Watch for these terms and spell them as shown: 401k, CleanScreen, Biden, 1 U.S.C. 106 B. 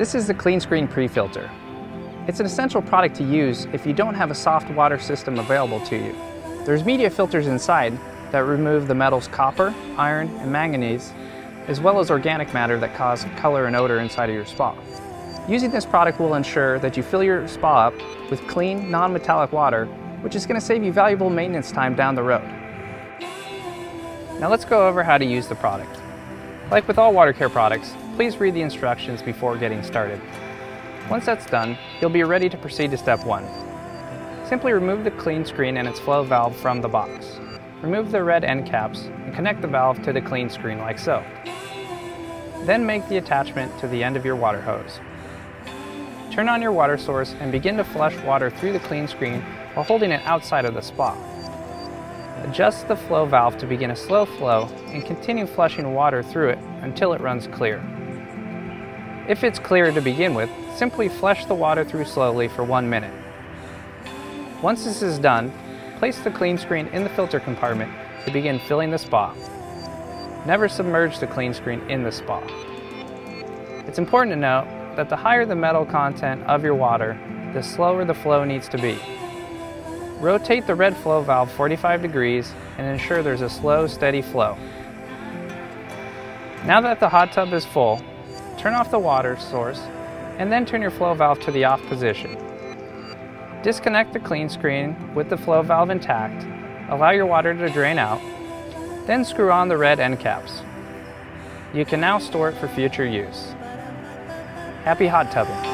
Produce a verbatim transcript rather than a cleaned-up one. This is the CleanScreen pre-filter. It's an essential product to use if you don't have a soft water system available to you. There's media filters inside that remove the metals copper, iron, and manganese, as well as organic matter that cause color and odor inside of your spa. Using this product will ensure that you fill your spa up with clean, non-metallic water, which is going to save you valuable maintenance time down the road. Now let's go over how to use the product. Like with all water care products, please read the instructions before getting started. Once that's done, you'll be ready to proceed to step one. Simply remove the CleanScreen and its flow valve from the box. Remove the red end caps and connect the valve to the CleanScreen like so. Then make the attachment to the end of your water hose. Turn on your water source and begin to flush water through the CleanScreen while holding it outside of the spa. Adjust the flow valve to begin a slow flow and continue flushing water through it until it runs clear. If it's clear to begin with, simply flush the water through slowly for one minute. Once this is done, place the CleanScreen in the filter compartment to begin filling the spa. Never submerge the CleanScreen in the spa. It's important to note that the higher the metal content of your water, the slower the flow needs to be. Rotate the red flow valve forty-five degrees and ensure there's a slow, steady flow. Now that the hot tub is full, turn off the water source and then turn your flow valve to the off position. Disconnect the CleanScreen with the flow valve intact, allow your water to drain out, then screw on the red end caps. You can now store it for future use. Happy hot tubbing!